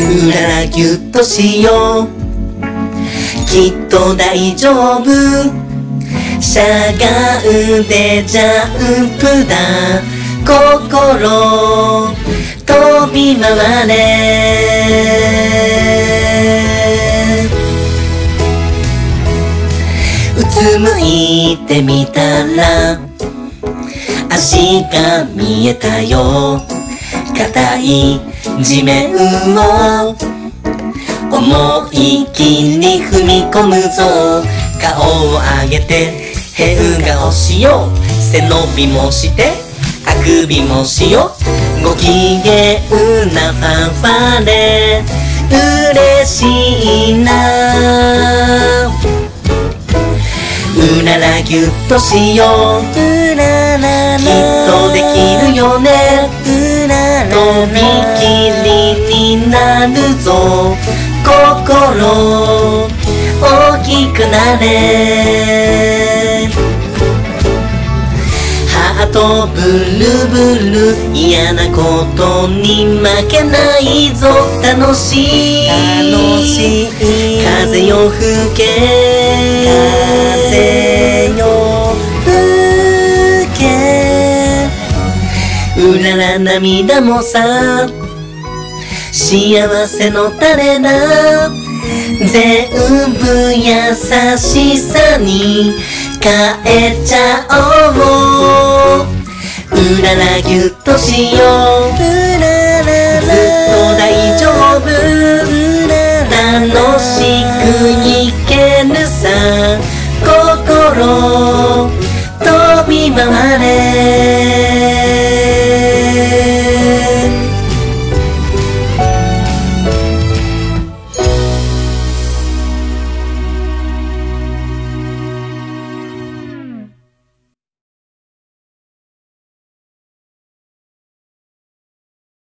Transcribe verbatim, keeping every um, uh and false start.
うららぎゅっとしよう、きっと大丈夫、しゃがんでジャンプだ、心飛び回れ、うつむいてみたら足が見えたよ、硬い地面を思い切り踏み込むぞ、顔を上げて変顔しよう、背伸びもしてあくびもしよう、ご機嫌なファンファーレ嬉しいな、うららぎゅっとしよう、うらららきっとできるよね、うらららとびきりになるぞ、心大きくなれ、ハートブルブル嫌なことに負けないぞ、楽しい楽しい風よ吹け風よ吹け、うらら涙もさ幸せのタレだ、全部優しさに変えちゃおう、うららぎゅっとしよう、うらららずっと大